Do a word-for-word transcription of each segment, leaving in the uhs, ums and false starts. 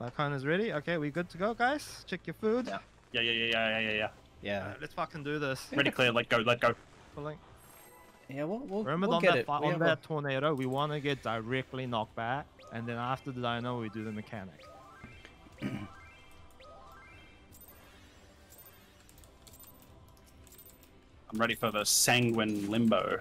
Lakan is ready. Okay, we good to go, guys? Check your food. Yeah, yeah, yeah, yeah, yeah, yeah, yeah. Yeah, let's fucking do this. Ready, clear, let go, let go. Pulling. Yeah, we'll, we'll, Remember we'll on get that, it. On yeah, that we'll... tornado, we want to get directly knocked back, and then after the dino, we do the mechanic. I'm ready for the sanguine limbo.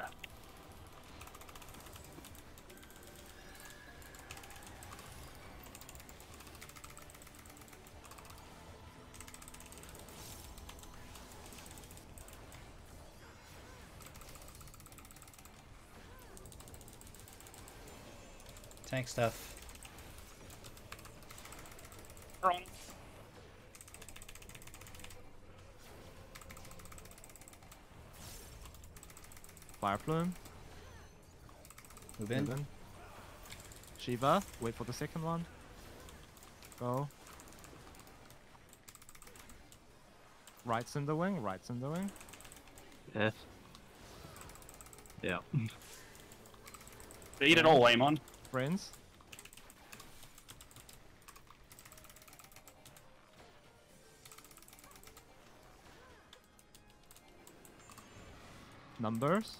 Tank stuff. Wrong. Fireplume. Move in. Move in. Shiva, wait for the second one. Go. Right Cinderwing, right Cinderwing. Yes. Yeah. They eat it all, Amon. Friends. Numbers.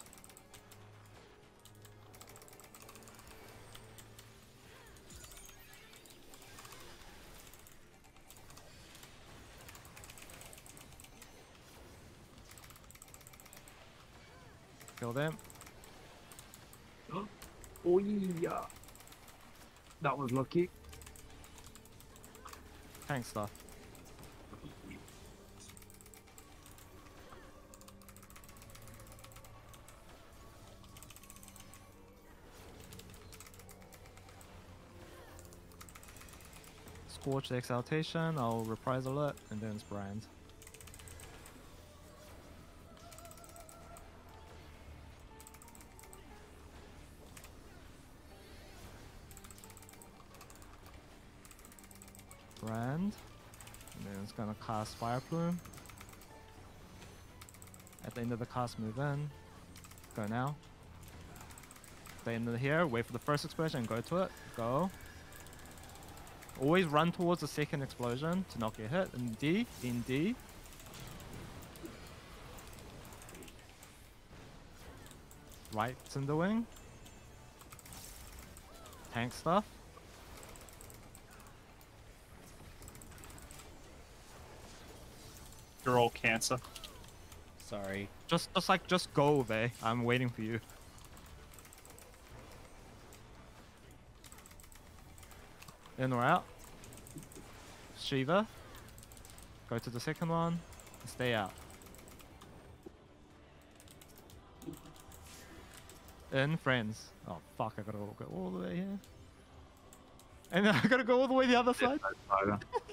Kill them. Oh yeah. That was lucky. Tank stuff. Scorch the exaltation, I'll reprise alert, and then it's brand. Brand, and then it's gonna cast Fireplume. At the end of the cast, move in. Go now. At the end of here, wait for the first explosion and go to it. Go. Always run towards the second explosion to not get hit. In D, in D. Right Cinderwing. Tank stuff. You're all cancer. Sorry. Just, just like, just go there. I'm waiting for you. In or out. Shiva. Go to the second one. Stay out. In, friends. Oh fuck! I gotta go all the way here. And I gotta go all the way the other side.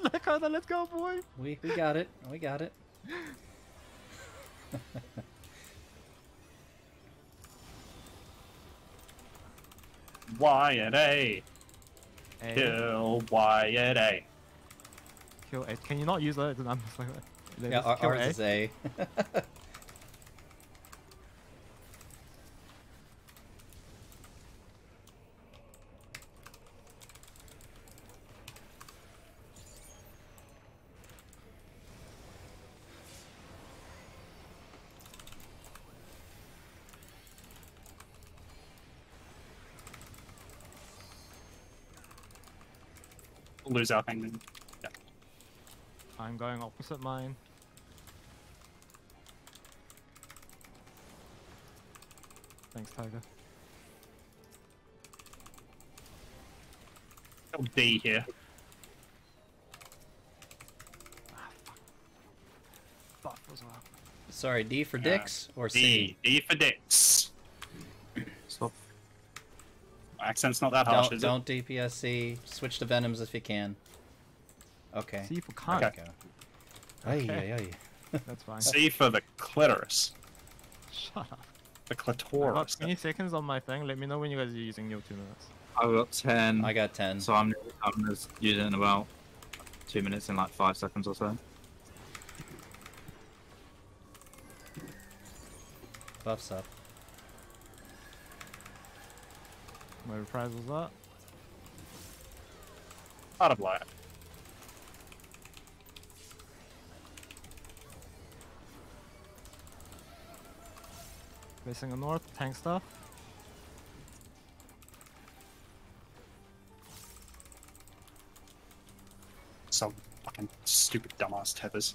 Lakota, let's go, boy. We we got it. We got it. Y and A. A. Kill Y and A. Kill A. Can you not use that? I'm just like, yeah, just our, kill ours A. Is A. Lose our thing then. Yeah. I'm going opposite mine. Thanks, Tiger. Little D here. Ah, fuck. Buff as well. Sorry, D for dicks uh, or D, C? D for dicks. Stop. Accent's not that harsh, don't, is it? Don't D P S C. Switch to Venoms if you can. Okay. C for cunt. Okay. Okay. Ay, ay, ay. That's fine. C for the clitoris. Shut up. The clitoris. I got twenty seconds on my thing. Let me know when you guys are using your two minutes. I got ten. I got ten. So I'm, I'm just using about two minutes in like five seconds or so. Buffs up. My reprisal was that. Out of light. Facing the north, tank stuff. Some fucking stupid dumbass Tethers.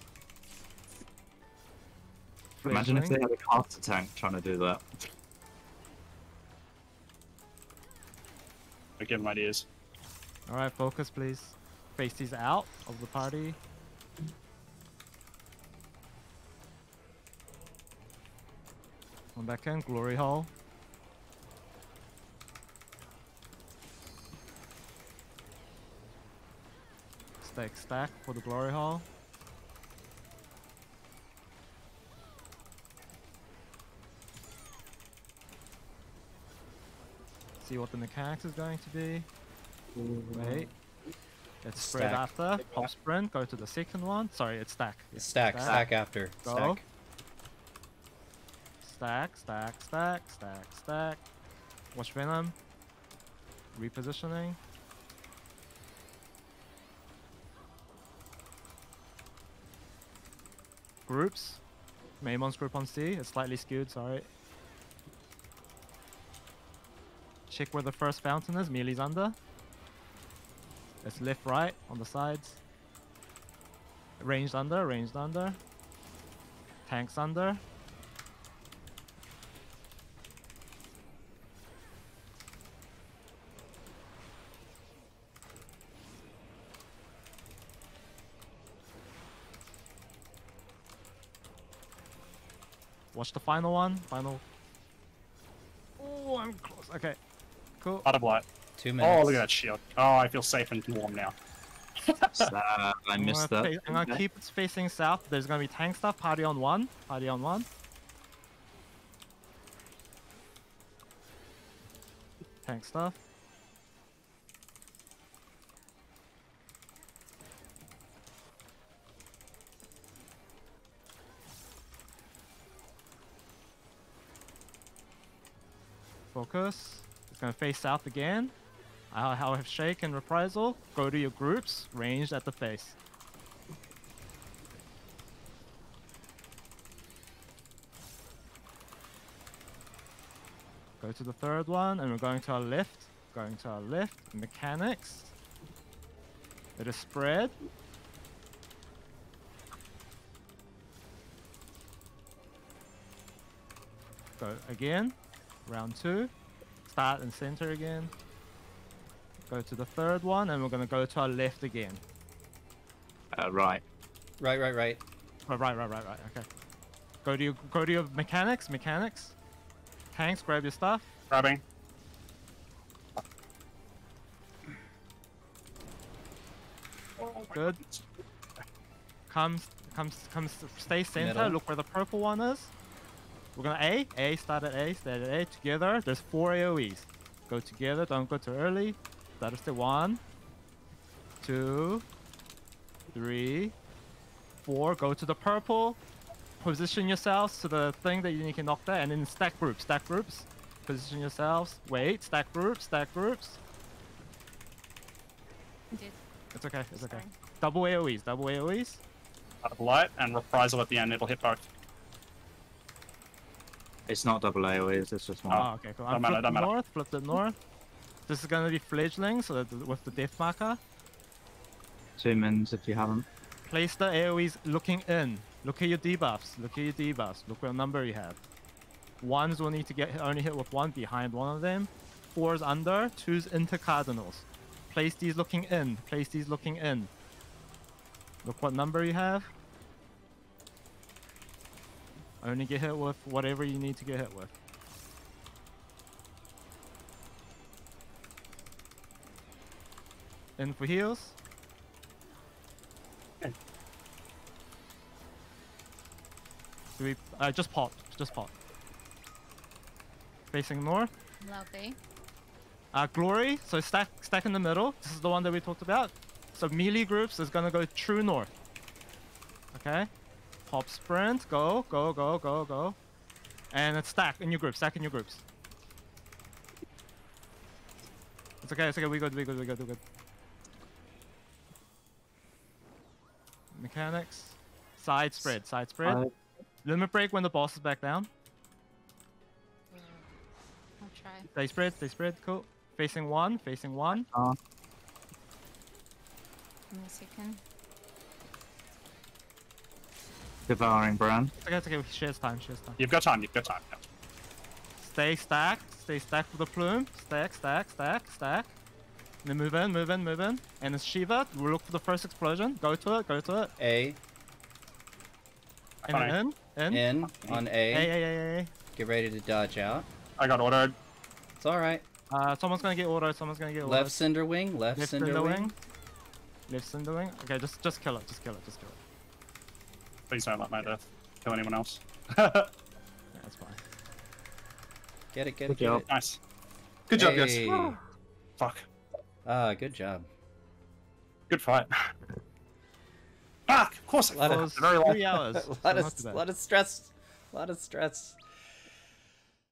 Imagine if they had a caster tank trying to do that. I give them ideas. Alright, focus please. Face these out of the party. Come back in, glory hole. Stack, stack for the glory hole. See what the mechanics is going to be. Wait. It's spread after. Pop sprint. Go to the second one. Sorry, it's stack. It's stack. Stack, stack after. Go. Stack. Stack, stack, stack, stack, stack. Watch Venom. Repositioning. Groups. Maymon's group on C. It's slightly skewed, sorry. Check where the first fountain is. Melee's under. It's left, right, on the sides. Ranged under, ranged under. Tanks under. Watch the final one. Final. Oh, I'm close. Okay. Cool. Out of light. Two minutes. Oh, look at that shield. Oh, I feel safe and warm now. uh, I missed that. I'm gonna keep it facing south. There's gonna be tank stuff. Party on one. Party on one. Tank stuff. Focus. It's gonna face south again. I'll have shake and reprisal. Go to your groups, ranged at the face. Go to the third one, and we're going to our left. Going to our left. Mechanics. It is spread. Go again. Round two. Start and center again. Go to the third one, and we're going to go to our left again. Uh, right. Right, right, right. Oh, right, right, right, right. Okay. Go to your, go to your mechanics, mechanics. Tanks, grab your stuff. Grabbing. Good. Come, come, come. Stay center. Middle. Look where the purple one is. We're going to A. A. Start at A. Start at A. Together. There's four A O Es. Go together. Don't go too early. That is the one, two, three, four. Go to the purple. Position yourselves to the thing that you need to knock there, and then stack groups. Stack groups. Position yourselves. Wait. Stack groups. Stack groups. Dude. It's okay. It's okay. Sorry. Double A O Es. Double A O Es. Out of light and reprisal at the end. It'll hit both. It's not double A O Es. It's just one. Oh, okay. Cool. I'm flipped it north. Flipped it north. This is going to be fledgling, so that with the death marker. Zoom in if you haven't. Place the A O Es looking in. Look at your debuffs. Look at your debuffs. Look what number you have. Ones will need to get only hit with one behind one of them. Fours under. Twos into cardinals. Place these looking in. Place these looking in. Look what number you have. Only get hit with whatever you need to get hit with. In for heals. Okay. Do we uh, just pop, just pop. Facing north. Lovely. Uh, glory. So stack, stack in the middle. This is the one that we talked about. So melee groups is gonna go true north. Okay. Pop sprint. Go, go, go, go, go. And it's stack in your groups. Stack in your groups. It's okay. It's okay. We good. We good. We good. We good. Mechanics. Side spread, side spread. Uh, Limit break when the boss is back down. They spread, they spread, cool. Facing one, facing one. Uh. Give me a second. Devouring Bran. Okay, it's okay, she has time, she has time. You've got time, you've got time. Yeah. Stay stacked, stay stacked with the plume. Stack, stack, stack, stack. And then move in, move in, move in. And it's Shiva, we'll look for the first explosion. Go to it, go to it. A. And in, in. In, on A. A, A, A, A. Get ready to dodge out. I got autoed. It's alright. Uh, someone's gonna get autoed, someone's gonna get autoed. Left Cinderwing, left, left Cinderwing. Cinderwing. Left Cinderwing. Okay, just, just kill it, just kill it, just kill it. Please don't let my death kill anyone else. Yeah, that's fine. Get it, get good it, job. Get it. Nice. Good hey. job, guys. Fuck. Ah, uh, good job. Good fight. Fuck! Of course I let us, three hours. A lot of stress. A lot of stress.